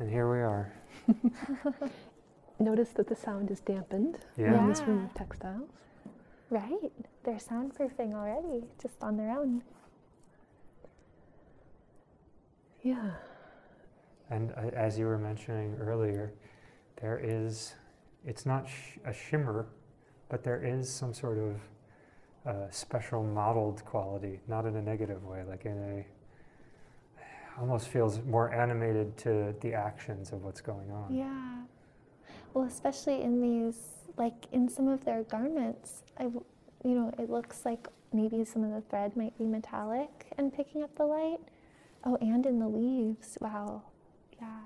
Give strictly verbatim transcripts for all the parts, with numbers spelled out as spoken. And here we are. Notice that the sound is dampened yeah. in this room of textiles. Right. They're soundproofing already, just on their own. Yeah. And uh, as you were mentioning earlier, there is, it's not sh a shimmer, but there is some sort of uh, special mottled quality, not in a negative way, like in a, almost feels more animated to the actions of what's going on. Yeah. Well, especially in these, like in some of their garments, I, w you know, it looks like maybe some of the thread might be metallic and picking up the light. Oh, and in the leaves, wow, yeah.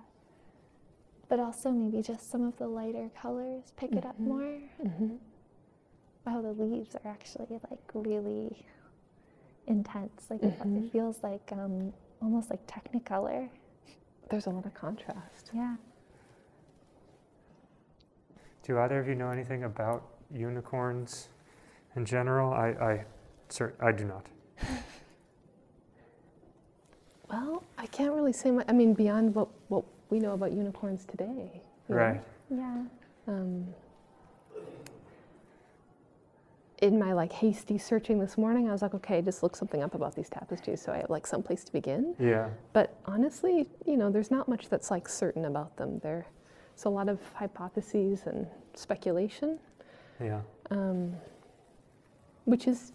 But also maybe just some of the lighter colors pick mm-hmm. it up more. Mm-hmm. Wow, the leaves are actually like really intense. Like mm-hmm. it, it feels like um, almost like Technicolor. There's a lot of contrast. Yeah. Do either of you know anything about unicorns in general? I, I, sir, I do not. Well, I can't really say much. I mean, beyond what, what we know about unicorns today. Right. Know? Yeah. Um, in my like hasty searching this morning, I was like, okay, just look something up about these tapestries so I have like someplace to begin. Yeah. But honestly, you know, there's not much that's like certain about them. They're So a lot of hypotheses and speculation, yeah, um, which is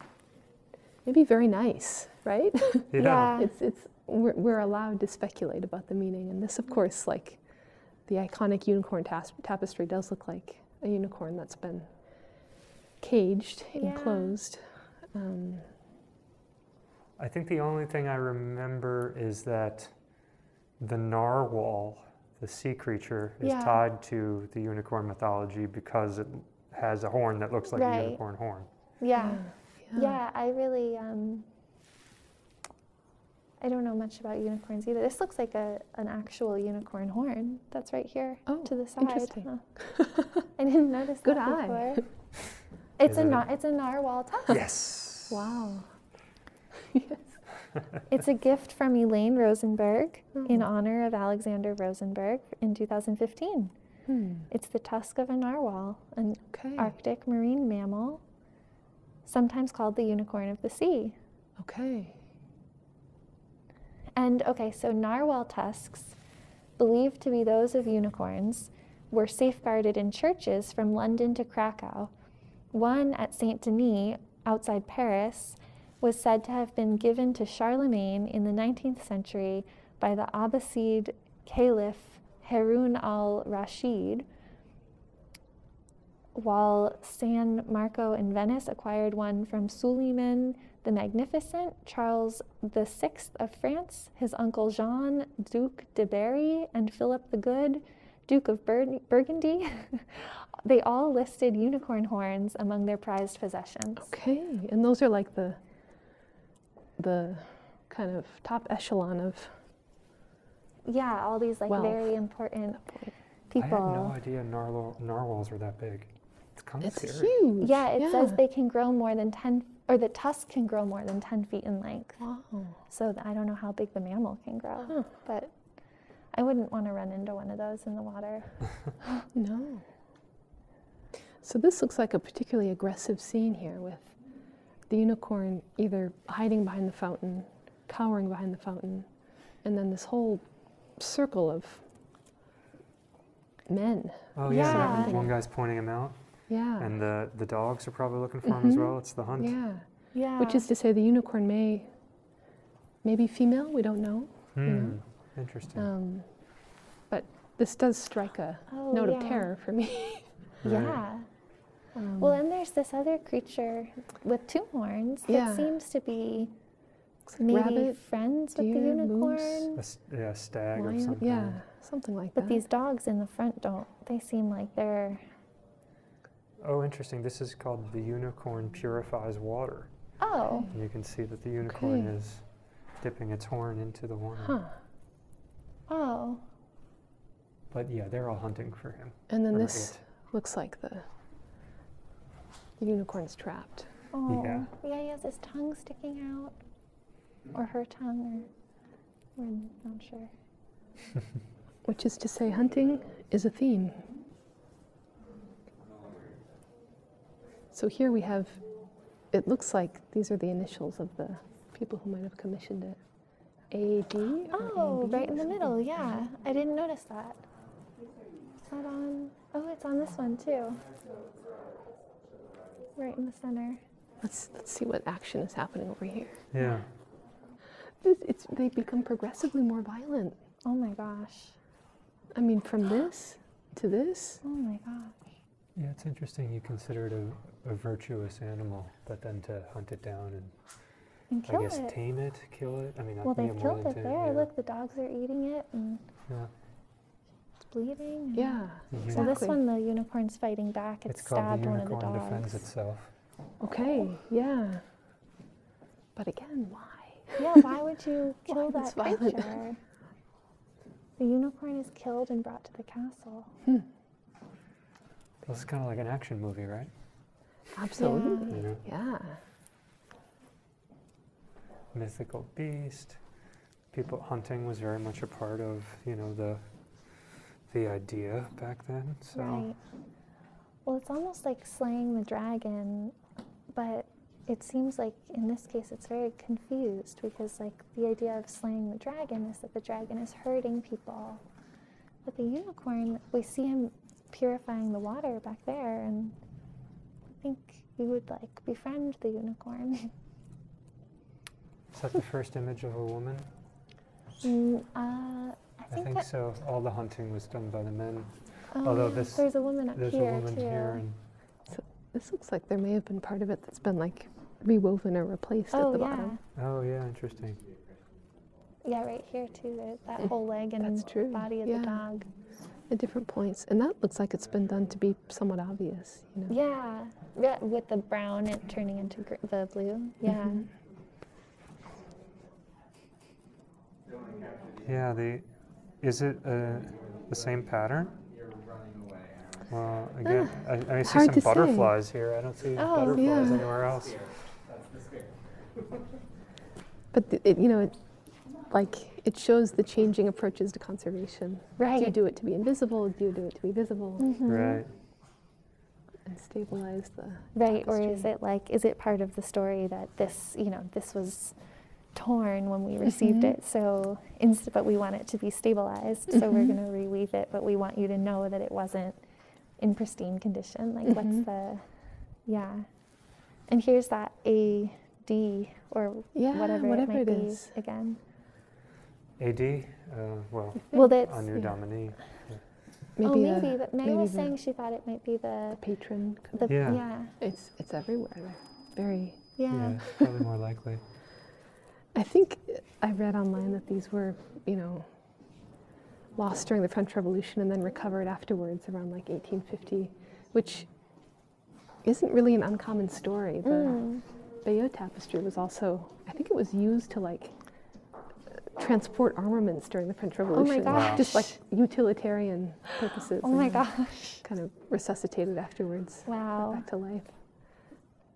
maybe very nice, right? Yeah, yeah. it's it's we're, we're allowed to speculate about the meaning, and this, of course, like the iconic unicorn tas tapestry does look like a unicorn that's been caged, yeah. enclosed. Um, I think the only thing I remember is that the narwhal, the sea creature, is yeah. tied to the unicorn mythology because it has a horn that looks like right. a unicorn horn. Yeah. Yeah, yeah I really, um, I don't know much about unicorns either. This looks like a, an actual unicorn horn that's right here oh, to the side. Interesting. Huh. I didn't notice Good that before. Good eye. It's, a na it's a narwhal tusk. Yes. Wow. Yes. It's a gift from Elaine Rosenberg oh. in honor of Alexander Rosenberg in two thousand fifteen. Hmm. It's the tusk of a narwhal, an okay. Arctic marine mammal, sometimes called the unicorn of the sea. Okay. And okay, so narwhal tusks, believed to be those of unicorns, were safeguarded in churches from London to Krakow. One at Saint Denis, outside Paris, was said to have been given to Charlemagne in the nineteenth century by the Abbasid Caliph Harun al-Rashid, while San Marco in Venice acquired one from Suleiman the Magnificent, Charles the sixth of France, his uncle Jean, Duke de Berry, and Philip the Good, Duke of Bur- Burgundy. They all listed unicorn horns among their prized possessions. Okay, and those are like the the kind of top echelon of yeah, all these like wealth. Very important people. I had no idea narwhal, narwhals were that big. It's kind of it's scary. Huge. Yeah, it yeah. says they can grow more than ten, or the tusk can grow more than ten feet in length. Wow. So I don't know how big the mammal can grow, huh. but I wouldn't want to run into one of those in the water. No. So this looks like a particularly aggressive scene here with the unicorn either hiding behind the fountain, cowering behind the fountain, and then this whole circle of men. Oh yeah, yeah. That one guy's pointing him out. Yeah. And the, the dogs are probably looking for mm-hmm. him as well. It's the hunt. Yeah. Yeah. Which is to say the unicorn may, may be female, we don't know. Mm. You know? Interesting. Um, but this does strike a oh, note yeah. of terror for me. Right. Yeah. Um, well, and there's this other creature with two horns that yeah. seems to be maybe rabbit, friends deer, with the unicorn. Moose, a, yeah, a stag lion, or something. Yeah, something like but that. But these dogs in the front don't. They seem like they're... Oh, interesting. This is called The Unicorn Purifies Water. Oh. And you can see that the unicorn okay. is dipping its horn into the water. Huh. Oh. But yeah, they're all hunting for him. And then this it. looks like the... The unicorn's trapped. Oh, yeah. yeah, he has his tongue sticking out, or her tongue, or we're not sure. which is to say hunting is a theme. So here we have, it looks like these are the initials of the people who might have commissioned it. A D Oh, A B right in the middle, yeah. I didn't notice that. It's not on, oh, it's on this one too. Right in the center. Let's, let's see what action is happening over here. Yeah. It's, it's, they become progressively more violent. Oh my gosh. I mean, from this to this. Oh my gosh. Yeah, it's interesting you consider it a, a virtuous animal, but then to hunt it down and, and kill I guess it. tame it, kill it. I mean, well, they've killed it tame, there. Yeah. Look, the dogs are eating it, and yeah. it's bleeding. Yeah, exactly. So this one, the unicorn's fighting back. It it's stabbed one of the dogs. It's called the unicorn defends itself. Okay, yeah. But again, why? Yeah, why would you kill that creature? The unicorn is killed and brought to the castle. Hmm. This is kind of like an action movie, right? Absolutely, yeah. You know? Yeah. Mythical beast. People hunting was very much a part of, you know, the the idea back then. So. Right. Well, it's almost like slaying the dragon, but it seems like in this case it's very confused because, like, the idea of slaying the dragon is that the dragon is hurting people, but the unicorn, we see him purifying the water back there, and I think you would, like, befriend the unicorn. Is that the first image of a woman? Mm, uh, I, I think, think so. All the hunting was done by the men. Um, Although this, there's a woman up there's here, a woman too. Here and so this looks like there may have been part of it that's been, like, rewoven or replaced oh, at the yeah. bottom. Oh yeah, interesting. Yeah, right here too. There's that whole leg and that's true. body of yeah. the dog. At different points, and that looks like it's been done to be somewhat obvious, you know. Yeah, yeah, with the brown it turning into gr the blue. Yeah. Mm-hmm. Yeah. The is it uh, the same pattern? Well, again, ah, I, I see some butterflies say. here. I don't see oh, butterflies yeah. anywhere else. But the, it, you know, it, like. It shows the changing approaches to conservation. Right. Do you do it to be invisible? Do you do it to be visible? Mm-hmm. Right. And stabilize the right. Tapestry. Or is it like, is it part of the story that this, you know, this was torn when we received mm-hmm. it? So, instead, but we want it to be stabilized. Mm-hmm. So we're going to reweave it, but we want you to know that it wasn't in pristine condition. Like, mm-hmm. what's the, yeah. And here's that A D or yeah, whatever, whatever it might it be is. again. A D Uh, well, well that's, on your yeah. dominee. Yeah. Maybe oh, maybe, a, but May maybe was saying she thought it might be the... the patron. The, yeah. yeah. It's it's everywhere. Right? Very... Yeah. yeah it's probably more likely. I think I read online that these were, you know, lost during the French Revolution and then recovered afterwards around, like, eighteen fifty, which isn't really an uncommon story. The mm. Bayeux tapestry was also... I think it was used to, like... transport armaments during the French Revolution. Oh my gosh. Wow. Just like utilitarian purposes. Oh my gosh. Kind of resuscitated afterwards. Wow. Back to life.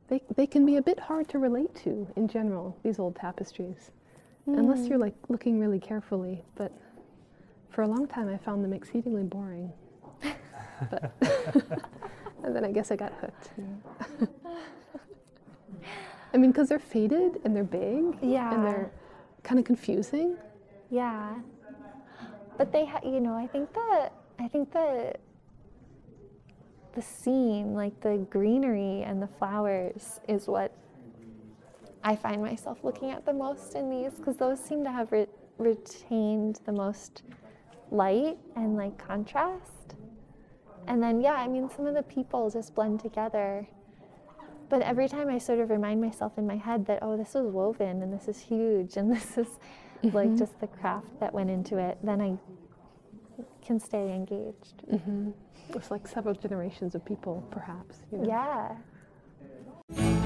They, they can be a bit hard to relate to in general, these old tapestries, mm. unless you're, like, looking really carefully. But for a long time I found them exceedingly boring. But and then I guess I got hooked. Yeah. I mean, because they're faded and they're big. Yeah. And they're kind of confusing. Yeah, but they, ha you know, I think the, I think the, the scene, like the greenery and the flowers, is what I find myself looking at the most in these, because those seem to have re retained the most light and, like, contrast. And then, yeah, I mean, some of the people just blend together. But every time I sort of remind myself in my head that, oh, this was woven and this is huge and this is mm-hmm. like just the craft that went into it, then I can stay engaged. Mm-hmm. It's like several generations of people, perhaps. You know? Yeah.